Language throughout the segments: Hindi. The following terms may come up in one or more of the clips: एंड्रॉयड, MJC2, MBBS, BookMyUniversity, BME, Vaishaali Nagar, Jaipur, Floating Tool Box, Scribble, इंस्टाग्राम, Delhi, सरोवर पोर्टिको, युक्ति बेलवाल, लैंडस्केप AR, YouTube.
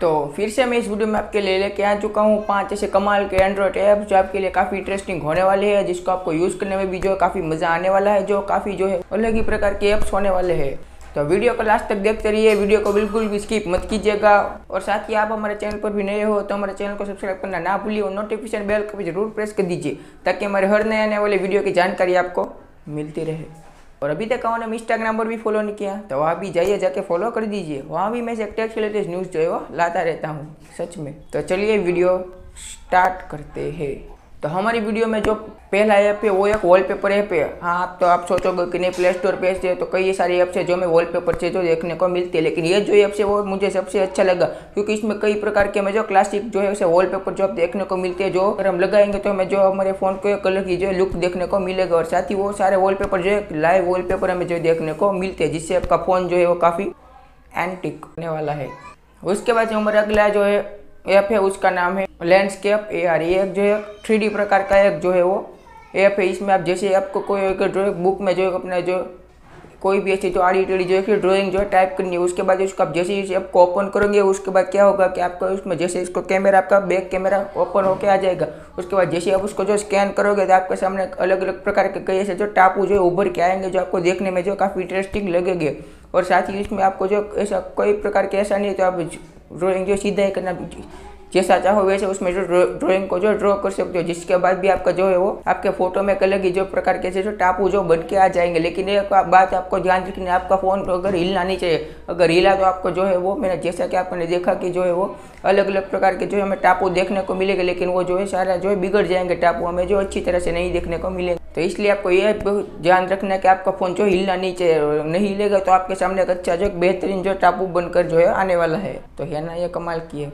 तो फिर से मैं इस वीडियो में आपके लिए लेके आ चुका हूँ 5 ऐसे कमाल के एंड्रॉयड ऐप जो आपके लिए काफ़ी इंटरेस्टिंग होने वाले हैं, जिसको आपको यूज़ करने में भी जो है काफ़ी मज़ा आने वाला है, जो काफ़ी जो है अलग ही प्रकार के ऐप्स होने वाले हैं। तो वीडियो को लास्ट तक देखते रहिए, वीडियो को बिल्कुल भी स्किप मत कीजिएगा। और साथ ही आप हमारे चैनल पर भी नए हो तो हमारे चैनल को सब्सक्राइब करना ना भूलिए और नोटिफिकेशन बेल को भी जरूर प्रेस कर दीजिए ताकि हमारे हर नए आने वाले वीडियो की जानकारी आपको मिलती रहे। और अभी तक आपने इंस्टाग्राम पर भी फॉलो नहीं किया तो वहाँ भी जाइए, जाके फॉलो कर दीजिए, वहाँ भी मैं टेक से लेटेस्ट न्यूज़ जो है वो लाता रहता हूँ सच में। तो चलिए वीडियो स्टार्ट करते हैं। तो हमारी वीडियो में जो पहला ऐप है वो एक वॉलपेपर ऐप है। हाँ, तो आप सोचोगे कि नहीं प्ले स्टोर पे से तो कई सारे ऐप्स है जो हमें वॉलपेपर से जो देखने को मिलते हैं, लेकिन ये जो ऐप है वो मुझे सबसे अच्छा लगा क्योंकि इसमें कई प्रकार के हमें जो क्लासिक जो है उसे वॉलपेपर जो आप देखने को मिलते हैं, जो अगर हम लगाएंगे तो हमें जो हमारे फ़ोन को कलर की जो लुक देखने को मिलेगा। और साथ ही वो सारे वॉलपेपर जो है लाइव वॉलपेपर हमें जो देखने को मिलते हैं, जिससे आपका फ़ोन जो है वो काफ़ी एंटिक होने वाला है। उसके बाद जो हमारा अगला जो है ऐप है उसका नाम है लैंडस्केप AR। ये एक जो है 3D प्रकार का एक जो है वो ऐप है। इसमें आप जैसे आपको कोई एक ड्रॉइंग बुक में जो अपना जो कोई भी ऐसी जो आड़ी टेढ़ी जो है ड्राइंग जो है टाइप करनी है, उसके बाद उसको आप जैसे इस ऐप को ओपन करेंगे उसके बाद क्या होगा कि आपका उसमें जैसे इसको कैमरा आपका बैक कैमरा ओपन होकर आ जाएगा। उसके बाद जैसे आप उसको जो स्कैन करोगे तो आपके सामने अलग अलग प्रकार के कई ऐसे जो टापू जो है उभर के आएंगे जो आपको देखने में जो काफ़ी इंटरेस्टिंग लगेंगे। और साथ ही इसमें आपको जो ऐसा कोई प्रकार के ऐसा नहीं है तो आप ड्राइंग जो सीधा ही करना जैसा चाहो वैसे उसमें जो ड्राइंग को जो ड्रॉ कर सकते हो, जिसके बाद भी आपका जो है वो आपके फोटो में अलग ही जो प्रकार के जो टापू जो बन के आ जाएंगे। लेकिन एक बात आपको ध्यान रखनी है, आपका फ़ोन अगर हिलना नहीं चाहिए, अगर हिला तो आपको जो है वो मैंने जैसा कि आपने देखा कि जो है वो अलग अलग प्रकार के जो हमें टापू देखने को मिलेगा, लेकिन वो जो है सारा जो है बिगड़ जाएंगे टापू, हमें जो अच्छी तरह से नहीं देखने को मिलेंगे। तो इसलिए आपको ये ध्यान रखना है कि आपका फ़ोन जो हिलना नहीं चाहिए, नहीं हिलेगा तो आपके सामने एक अच्छा जो बेहतरीन जो टापू बनकर जो है आने वाला है। तो है ना, ये कमाल की है,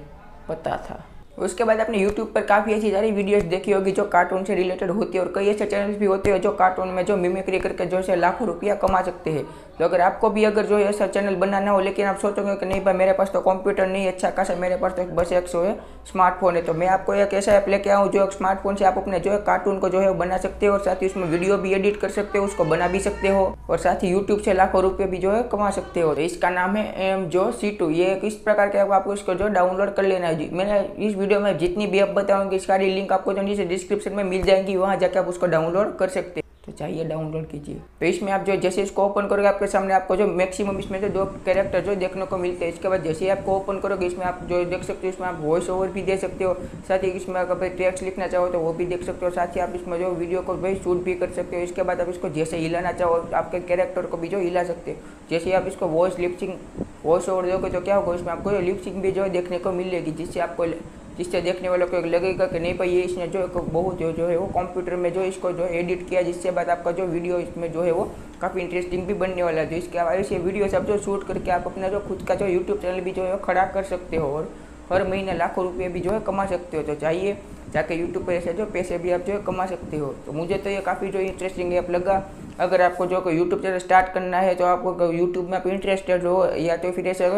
पता था। उसके बाद आपने YouTube पर काफ़ी ऐसी सारी वीडियोस देखी होगी जो कार्टून से रिलेटेड होती है और कई ऐसे चैनल्स भी होते हैं जो कार्टून में जो मिमिक्री करके जो है लाखों रुपया कमा सकते हैं। तो अगर आपको भी अगर जो है ऐसा चैनल बनाना हो, लेकिन आप सोचोगे कि नहीं भाई मेरे पास तो कंप्यूटर नहीं अच्छा खासा, मेरे पास तो बस एक जो है स्मार्टफोन है, तो मैं आपको एक ऐसा ऐप लेके आऊँ जो स्मार्टफोन से आप अपने जो है कार्टून को जो है बना सकते हो और साथ ही उसमें वीडियो भी एडिट कर सकते हो, उसको बना भी सकते हो और साथ ही यूट्यूब से लाखों रुपये भी जो है कमा सकते हो। तो इसका नाम है MJC2। ये किस प्रकार के आपको इसको जो डाउनलोड कर लेना है। मैंने इस वीडियो में जितनी भी ऐप बताऊंगी सारी लिंक आपको जो नीचे डिस्क्रिप्शन में मिल जाएंगी, वहां जाके आप उसको डाउनलोड कर सकते हैं। तो चाहिए डाउनलोड कीजिए। तो इसमें आप जो जैसे इसको ओपन करोगे आपके सामने आपको जो मैक्सिमम इसमें जो 2 कैरेक्टर जो देखने को मिलते हैं। इसके बाद जैसे ही आपको ओपन करोगे इसमें आप जो देख सकते हो, इसमें आप वॉइस ओवर भी दे सकते हो, साथ ही इसमें अगर टेक्स्ट लिखना चाहो तो वो भी देख सकते हो, साथ ही आप इसमें जो वीडियो को भाई शूट भी कर सकते हो। इसके बाद आप इसको जैसे हिलाना चाहो आपके कैरेक्टर को भी जो हिला सकते हो। जैसे आप इसको वॉइस ओवर दोगे तो क्या होगा, इसमें आपको जो लिपसिंग भी जो देखने को मिलेगी, जिससे देखने वालों को लगेगा कि नहीं भाई ये इसने जो बहुत जो है वो कंप्यूटर में जो इसको जो एडिट किया, जिससे बाद आपका जो वीडियो इसमें जो है वो काफ़ी इंटरेस्टिंग भी बनने वाला है। तो इसके अलावा ऐसे वीडियो सब जो शूट करके आप अपना जो खुद का जो यूट्यूब चैनल भी जो है खड़ा कर सकते हो और हर महीने लाखों रुपये भी जो है कमा सकते हो। तो चाहिए जाके यूट्यूब पर ऐसे जो पैसे भी आप जो है कमा सकते हो। तो मुझे तो ये काफ़ी जो इंटरेस्टिंग ऐप लगा। अगर आपको जो यूट्यूब चैनल स्टार्ट करना है तो आपको यूट्यूब में आप इंटरेस्टेड हो या तो फिर ऐसे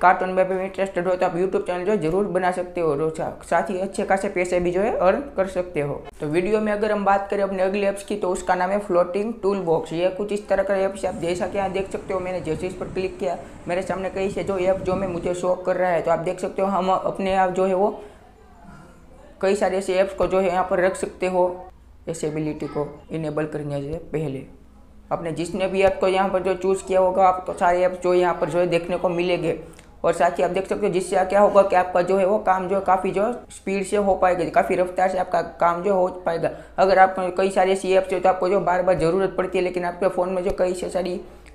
कार्टून में भी इंटरेस्टेड हो तो आप यूट्यूब चैनल जो जरूर बना सकते हो और साथ ही अच्छे खासे पैसे भी जो है अर्न कर सकते हो। तो वीडियो में अगर हम बात करें अपने अगले ऐप्स की तो उसका नाम है फ्लोटिंग टूल बॉक्स। ये कुछ इस तरह का ऐप्स आप जैसा कि यहाँ देख सकते हो, मैंने जैसे इस पर क्लिक किया मेरे सामने कई से जो ऐप जो मैं मुझे शो कर रहा है। तो आप देख सकते हो हम अपने आप जो है वो कई सारे ऐसे ऐप्स को जो है यहाँ पर रख सकते हो एसेबिलिटी को इनेबल करने से पहले। आपने जिसने भी ऐप को यहाँ पर जो चूज़ किया होगा आपको सारे ऐप जो यहाँ पर जो है देखने को मिलेंगे। और साथ ही आप देख सकते हो जिससे क्या होगा कि आपका जो है वो काम जो काफ़ी जो स्पीड से हो पाएगा, काफ़ी रफ्तार से आपका काम जो हो पाएगा। अगर आप कई सारे ऐसी ऐप्स हो तो आपको जो बार बार ज़रूरत पड़ती है, लेकिन आपके फ़ोन में जो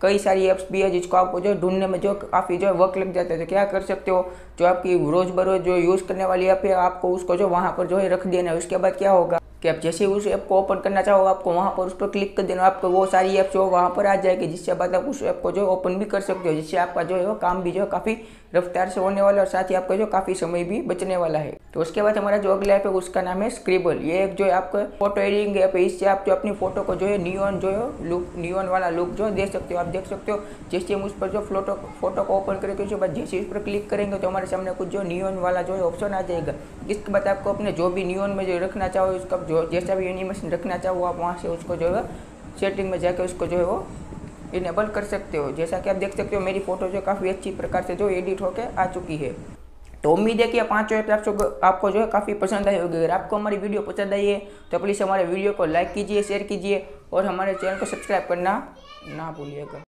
कई सारी ऐप्स भी है जिसको आपको जो ढूंढने में जो काफ़ी जो वक्त लग जाता है। तो क्या कर सकते हो, जो आपकी रोज़ बरोज़ जो यूज़ करने वाली ऐप है आपको उसको जो वहाँ पर जो है रख देना है। उसके बाद क्या होगा कि आप जैसे उस ऐप को ओपन करना चाहो आपको वहाँ पर उस पर क्लिक कर देना, आपको वो सारी ऐप जो वहाँ पर आ जाएगी, जिससे बाद आप उस ऐप को जो ओपन भी कर सकते हो, जिससे आपका जो है वो काम भी जो काफ़ी रफ्तार से होने वाला है और साथ ही आपका जो काफ़ी समय भी बचने वाला है। तो उसके बाद हमारा जो अगला ऐप है उसका नाम है स्क्रिबल। ये एक जो है आपका फोटो एडिटिंग ऐप है। इससे आप जो अपनी फोटो को जो है नियॉन जो है लुक, नियॉन वाला लुक जो दे सकते हो। आप देख सकते हो जैसे हम उस पर जो फोटो को ओपन करेंगे उसके बाद जैसे उस पर क्लिक करेंगे तो हमारे सामने कुछ जो नियॉन वाला जो है ऑप्शन आ जाएगा। इसके बाद आपको अपने जो भी नियॉन में जो रखना चाहो उसका जो जैसा भी एनिमेशन रखना चाहो आप वहाँ से उसको जो है सेटिंग में जाकर उसको जो है वो इनेबल कर सकते हो। जैसा कि आप देख सकते हो मेरी फ़ोटो जो काफ़ी अच्छी प्रकार से जो एडिट होकर आ चुकी है। तो उम्मीद है कि पांचों ऐप आपको जो है काफ़ी पसंद आई होगी। अगर आपको हमारी वीडियो पसंद आई है तो प्लीज़ हमारे वीडियो को लाइक कीजिए, शेयर कीजिए और हमारे चैनल को सब्सक्राइब करना ना भूलिएगा।